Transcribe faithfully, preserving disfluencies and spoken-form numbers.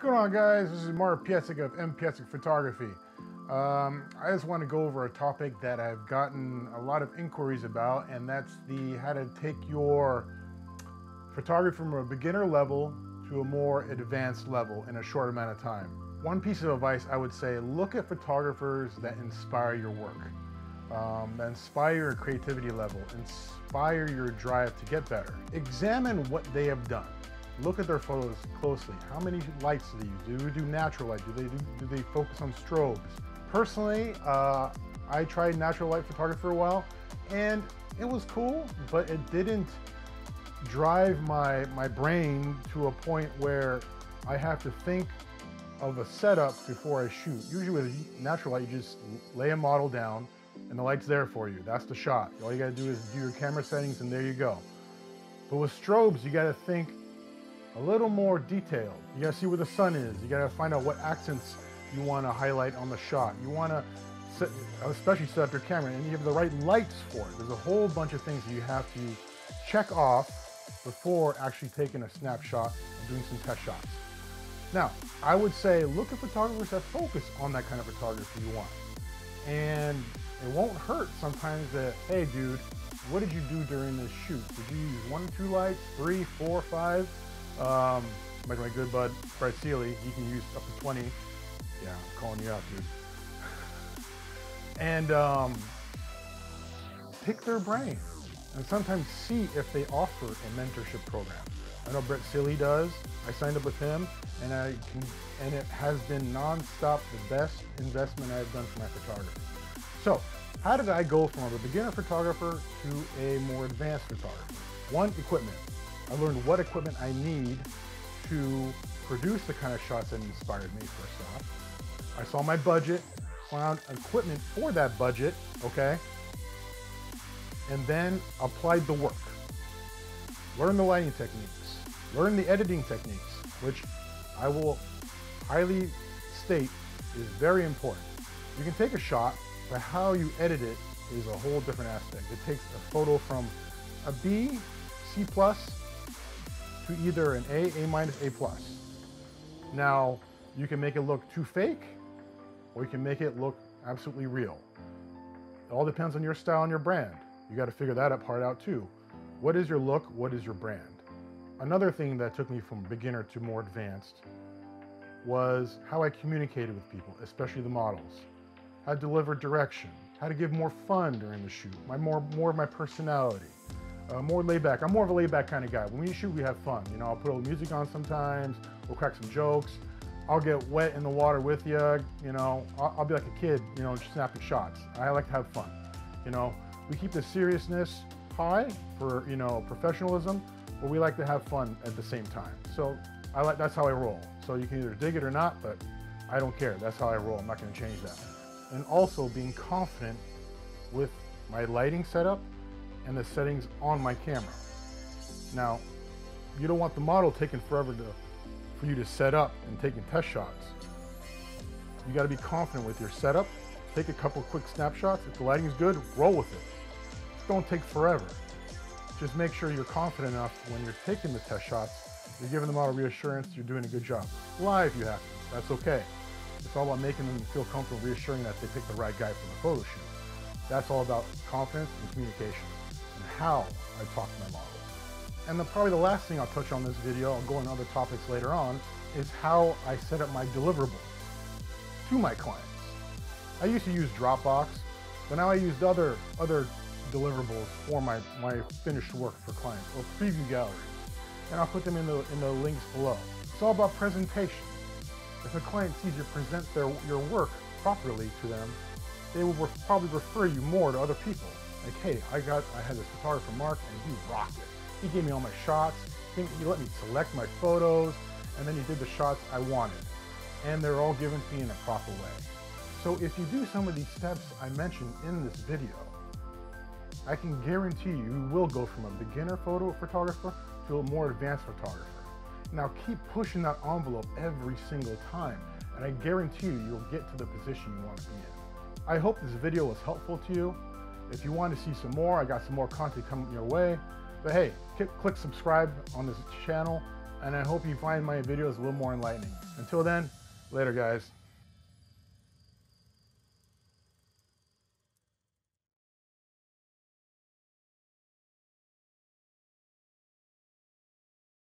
What's going on, guys? This is Mark Piecyk of MPiecyk Photography. Um, I just want to go over a topic that I've gotten a lot of inquiries about, and that's the how to take your photography from a beginner level to a more advanced level in a short amount of time. One piece of advice I would say, look at photographers that inspire your work, um, that inspire your creativity level, inspire your drive to get better. Examine what they have done. Look at their photos closely. How many lights do they use? Do they do natural light? Do they, do, do they focus on strobes? Personally, uh, I tried natural light photography for a while, and it was cool, but it didn't drive my, my brain to a point where I have to think of a setup before I shoot. Usually with natural light, you just lay a model down, and the light's there for you. That's the shot. All you gotta do is do your camera settings, and there you go. But with strobes, you gotta think a little more detailed. You gotta see where the sun is. You gotta find out what accents you wanna highlight on the shot. You wanna, set, especially set up your camera, and you have the right lights for it. There's a whole bunch of things that you have to check off before actually taking a snapshot and doing some test shots. Now, I would say, look at photographers that focus on that kind of photography you want. And it won't hurt sometimes that, hey dude, what did you do during this shoot? Did you use one or two lights, three, four, five? Um, like my good bud, Brett Seeley, he can use up to twenty. Yeah, I'm calling you out, dude. And um, pick their brain. And sometimes see if they offer a mentorship program. I know Brett Seeley does. I signed up with him, and I can, and it has been non-stop the best investment I've done for my photography. So, how did I go from a beginner photographer to a more advanced photographer? One, equipment. I learned what equipment I need to produce the kind of shots that inspired me, first off. I saw my budget, found equipment for that budget, okay? And then applied the work. Learned the lighting techniques, learned the editing techniques, which I will highly state is very important. You can take a shot, but how you edit it is a whole different aspect. It takes a photo from a B, C plus, to either an A, A minus, A plus. Now, you can make it look too fake, or you can make it look absolutely real. It all depends on your style and your brand. You gotta figure that part out too. What is your look? What is your brand? Another thing that took me from beginner to more advanced was how I communicated with people, especially the models. How to deliver direction, how to give more fun during the shoot, my more, more of my personality. Uh, more laid back. I'm more of a laid back kind of guy. When we shoot, we have fun. You know, I'll put old music on sometimes. We'll crack some jokes. I'll get wet in the water with you. You know, I'll, I'll be like a kid, you know, snapping shots. I like to have fun. You know, we keep the seriousness high for, you know, professionalism, but we like to have fun at the same time. So I like, that's how I roll. So you can either dig it or not, but I don't care. That's how I roll. I'm not going to change that. And also being confident with my lighting setup and the settings on my camera. Now, you don't want the model taking forever to, for you to set up and taking test shots. You gotta be confident with your setup, take a couple quick snapshots. If the lighting's good, roll with it. Don't take forever. Just make sure you're confident enough when you're taking the test shots, you're giving the model reassurance you're doing a good job. Lie if you have to, that's okay. It's all about making them feel comfortable, reassuring that they picked the right guy for the photo shoot. That's all about confidence and communication. And how I talk to my models. And the, probably the last thing I'll touch on this video, I'll go on other topics later on, is how I set up my deliverable to my clients. I used to use Dropbox, but now I used other, other deliverables for my, my finished work for clients, or preview galleries. And I'll put them in the, in the links below. It's all about presentation. If a client sees you present their, your work properly to them, they will re- probably refer you more to other people. Like, hey, I got, I had this photographer, Mark, and he rocked it. He gave me all my shots. He, he let me select my photos, and then he did the shots I wanted. And they're all given to me in a proper way. So if you do some of these steps I mentioned in this video, I can guarantee you, you will go from a beginner photo photographer to a more advanced photographer. Now keep pushing that envelope every single time, and I guarantee you, you'll get to the position you want to be in. I hope this video was helpful to you. If you want to see some more, I got some more content coming your way. But hey, click subscribe on this channel. and I hope you find my videos a little more enlightening. Until then, later guys.